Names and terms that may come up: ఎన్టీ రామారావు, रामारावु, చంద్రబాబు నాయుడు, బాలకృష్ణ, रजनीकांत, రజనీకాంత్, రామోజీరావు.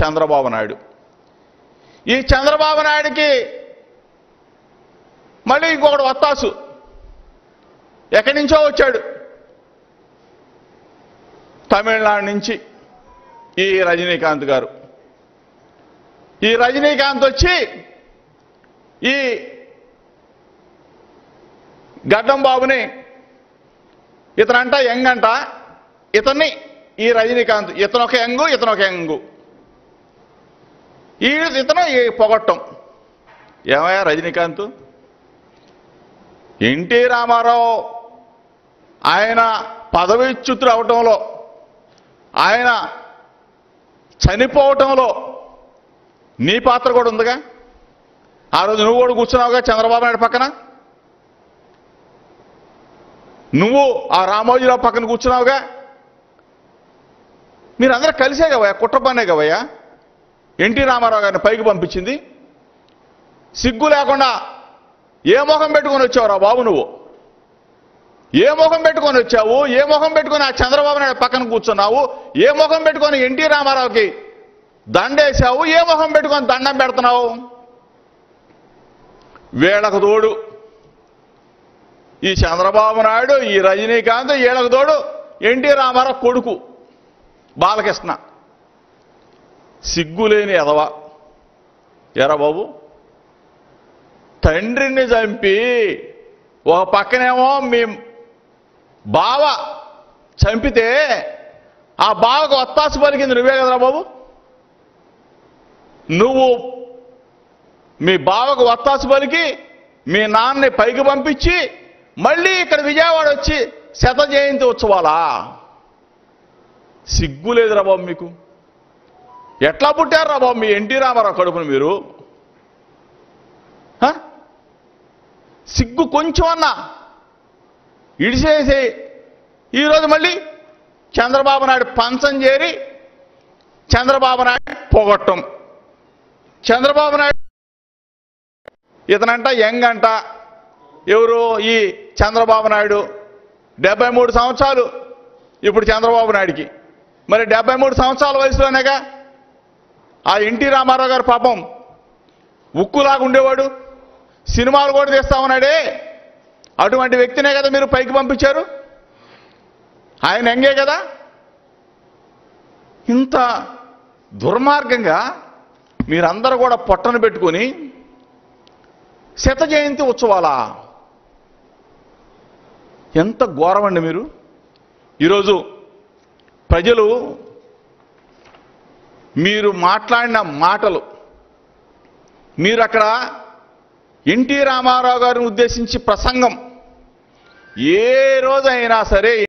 चंद्रबाबु नायडु की मళ్ళీ ఇంకొకటి వత్తాసు ఎక్కడి నుంచో వచ్చాడు తమిళనాడు నుంచి ఈ రజనీకాంత్ గారు ఈ రజనీకాంత్ వచ్చి ఈ గడ్డం బాబుని ఇతనంట యంగ్ అంట ఇతన్ని ఈ రజనీకాంత్ ఇతనొక యంగు ఇతను పొగట్టం ఏమయ్య రజనీకాంత్ ఎన్టీ రామారావు ఆయన పదవిచ్యుతుడు అవడంలో ఆయన చనిపోవడంలో నీ పాత్ర కూడా ఉందిగా ఆ రోజు నువ్వు కూడా కూర్చున్నావుగా చంద్రబాబు నాయుడు పక్కన నువ్వు ఆ రామోజీరావు పక్కన కూర్చున్నావుగా మీరందరూ కలిసే కవయ్యా కుట్రపనే కవయ్యా ఎన్టీ రామారావు గారిని పైకి పంపించింది సిగ్గు లేకుండా ఏ మొహం పెట్టుకొని వచ్చావురా బాబు నువ్వు ఏ మొహం పెట్టుకొని వచ్చావు ఏ మొహం పెట్టుకొని ఆ చంద్రబాబు నాయుడు పక్కన కూర్చున్నావు ఏ మొహం పెట్టుకొని ఎన్టీ రామారావుకి దండేశావు ఏ మొహం పెట్టుకొని దండం పెడుతున్నావు వీళ్ళకు తోడు ఈ చంద్రబాబు నాయుడు ఈ రజనీకాంత్ వీళ్ళకు తోడు ఎన్టీ రామారావు కొడుకు బాలకృష్ణ సిగ్గులేని ఎదవా ఎరా బాబు తండ్రిని చంపి ఒక పక్కనేమో మీ బావ చంపితే ఆ బావకు ఒత్తాసు పలికింది నువ్వే కదరా బాబు నువ్వు మీ బావకు ఒత్తాసు పలికి మీ నాన్నని పైకి పంపించి మళ్ళీ ఇక్కడ విజయవాడ వచ్చి శత జయంతి ఉత్సవాలా సిగ్గులేదురా బాబు మీకు ఎట్లా పుట్టారురా బాబు మీ ఎన్టీ రామారావు కడుపును మీరు సిగ్గు కొంచెం అన్నా ఇడిసేసి ఈరోజు మళ్ళీ చంద్రబాబు నాయుడు పంచం చేరి చంద్రబాబు నాయుడు పోగొట్టం చంద్రబాబు నాయుడు ఇతనంట యంగ్ అంట ఎవరు ఈ చంద్రబాబు నాయుడు 73 సంవత్సరాలు ఇప్పుడు చంద్రబాబు నాయుడికి మరి 73 సంవత్సరాల వయసులోనేగా ఆ ఎన్టీ రామారావు గారు పాపం ఉక్కులాగా ఉండేవాడు సినిమాలు కూడా తీస్తామన్నాడే అటువంటి వ్యక్తినే కదా మీరు పైకి పంపించారు ఆయన ఎంగే కదా ఇంత దుర్మార్గంగా మీరందరూ కూడా పొట్టను పెట్టుకొని శత జయంతి ఉత్సవాలా ఎంత ఘోరం అండి మీరు ఈరోజు ప్రజలు మీరు మాట్లాడిన మాటలు మీరు అక్కడ ఎన్టీ రామారావు గారిని ఉద్దేశించి ప్రసంగం ఏ రోజైనా సరే